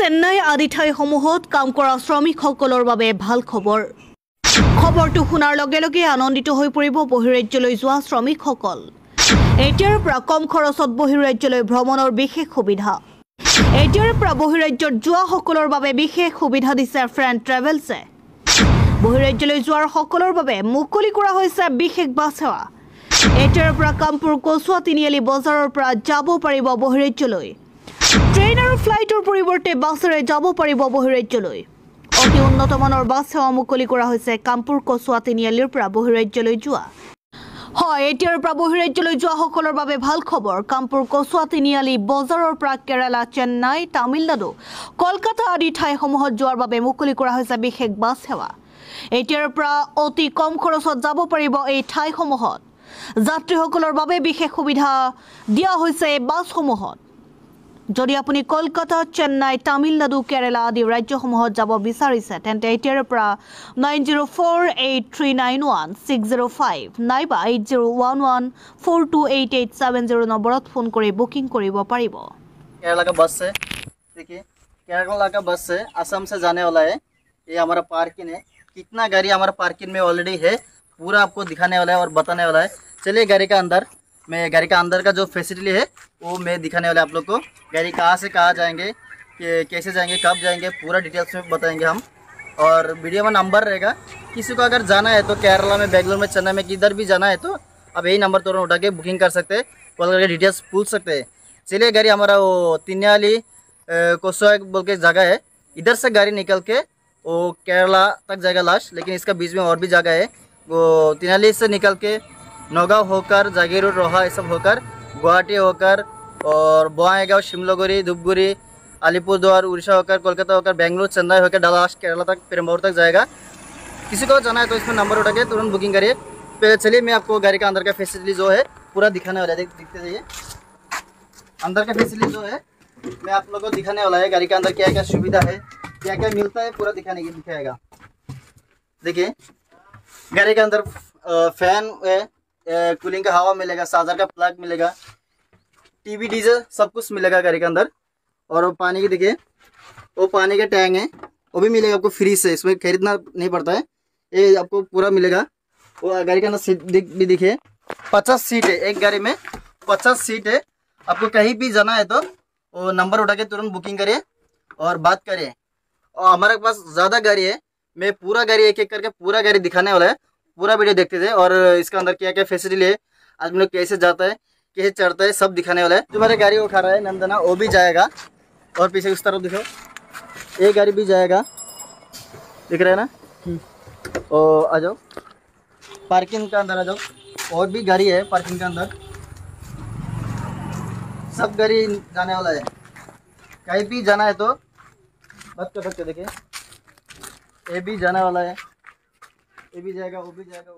চেন্নাই আদি ঠাইসমূহত কাম কৰা শ্রমিকসকলৰ বাবে ভাল খবৰ। খবৰটো শুনাৰ লগে লগে আনন্দিত হৈ পৰিব বহিৰাজ্যলৈ যোৱা শ্রমিকসকল। এতিয়াৰ পৰা কম খৰচত বহিৰাজ্যলৈ ভ্ৰমণৰ বিশেষ সুবিধা। এতিয়াৰ পৰা বহিৰাজ্যত যোৱাসকলৰ বাবে বিশেষ সুবিধা দিছে ফ্ৰেণ্ড ট্ৰেভেলছে। বহিৰাজ্যলৈ যোৱাৰ সকলৰ বাবে মুকলি কৰা হৈছে বিশেষ বাছ সেৱা। এতিয়াৰ পৰা কামপুৰ কচুৱা তিনিআলি বজাৰৰ পৰা যাব পাৰিব বহিৰাজ্যলৈ। ट्रेन और फ्लाइटर परिवर्ते बसेरे जाबो परिबो बहिराज्यলৈ। अति उन्नतमानर बस सेवा मुकली करा होइसे कामपुर कचुआ तिनिआलिर পৰা बहिराज्यলৈ যোৱা। হয়, এতিয়াৰ পৰা বহিৰাজ্যলৈ যোৱা সকলৰ বাবে ভাল খবৰ। কামপুৰ কচুৱা তিনিআলি বজাৰৰ পৰা কেৰালা, চেন্নাই, তামিলনাডু, কলকাতা আদি ঠাইসমূহত যোৱাৰ বাবে মুকলি কৰা হৈছে বিশেষ বাস সেৱা। এতিয়াৰ পৰা অতি কম খৰচত যাব পাৰিব এই ঠাইসমূহত। যাত্ৰীসকলৰ বাবে বিশেষ সুবিধা দিয়া হৈছে এই বাসসমূহত। যদি আপুনি কলকাতা, চেন্নাই, তামিলনাডু, কেরালা আদি ৰাজ্যসমূহত যাব বিচাৰিছে তেন্তে এতিয়াৰ পৰা 9048391605 নাইবা 8011428870 নম্বৰত ফোন কৰি বুকিং কৰিব পাৰিব। केरला का बस है, देखिए केरला का बस है, असम से जाने वाला है। ये हमारा पार्किंग है, कितना गाड़ी हमारा पार्किंग में ऑलरेडी है, पूरा आपको दिखाने वाला है और बताने वाला है। चलिए गाड़ी का अंदर, मैं गाड़ी का अंदर का जो फैसिलिटी है वो मैं दिखाने वाला आप लोग को। गाड़ी कहाँ से कहाँ जाएंगे, कैसे जाएंगे, कब जाएंगे, पूरा डिटेल्स में बताएंगे हम। और वीडियो में नंबर रहेगा, किसी को अगर जाना है तो केरला में, बेंगलुरु में, चेन्नई में किधर भी जाना है तो आप यही नंबर तुरंत उठा के बुकिंग कर सकते हैं, कॉल करके डिटेल्स पूछ सकते हैं। चलिए गाड़ी हमारा वो तिनियाली कोसोए बोल के जगह है, इधर से गाड़ी निकल के वो केरला तक जाएगा लास्ट, लेकिन इसका बीच में और भी जगह है। वो तिनियाली से निकल के नौगाँव होकर, जागीर, रोहा, ये सब होकर, गुवाहाटी होकर और बोआईगाँव, शिमलागुरी, धूपगुरी, अलीपुरद्वार, उड़ीसा होकर, कोलकाता होकर, बेंगलुरु, चेन्नई होकर डलाश केरला तक, पेरुम्बावूर तक जाएगा। किसी को जाना है तो इसमें नंबर उठा के तुरंत बुकिंग करिए। चलिए मैं आपको गाड़ी का अंदर का फैसिलिटी जो है पूरा दिखाने वाला है, दिखते जाइए। अंदर का फैसिलिटी जो है मैं आप लोगों को दिखाने वाला है। गाड़ी के अंदर क्या क्या सुविधा है, क्या क्या मिलता है, पूरा दिखाने के दिखाएगा। देखिए गाड़ी के अंदर फैन है, कूलिंग का हवा मिलेगा, चार्जर का प्लग मिलेगा, टीवी, डीजे सब कुछ मिलेगा गाड़ी के अंदर। और वो पानी की देखिए, वो पानी के टैंक है, वो भी मिलेगा आपको फ्री से, इसमें खरीदना नहीं पड़ता है, ये आपको पूरा मिलेगा। वो गाड़ी के अंदर सीट भी देखिए, 50 सीट है, एक गाड़ी में 50 सीट है। आपको कहीं भी जाना है तो वो नंबर उठा के तुरंत बुकिंग करिए और बात करिए। और हमारे पास ज़्यादा गाड़ी है, मैं पूरा गाड़ी एक एक करके पूरा गाड़ी दिखाने वाला है, पूरा वीडियो देखते थे। और इसका अंदर क्या क्या फैसिलिटी है, आदमी लोग कैसे जाता है, कैसे चढ़ता है, सब दिखाने वाला है। जो मेरे गाड़ी को खा रहा है नंदना, वो भी जाएगा। और पीछे उस तरफ देखो, ये गाड़ी भी जाएगा, दिख रहा है ना। और आ जाओ पार्किंग का अंदर, आ जाओ, और भी गाड़ी है पार्किंग के अंदर, सब गाड़ी जाने वाला है। कहीं भी जाना है तो बात कर सकते। देखिए ये भी जाने वाला है, ये भी जाएगा, वो भी जाएगा, वो भी जाएगा।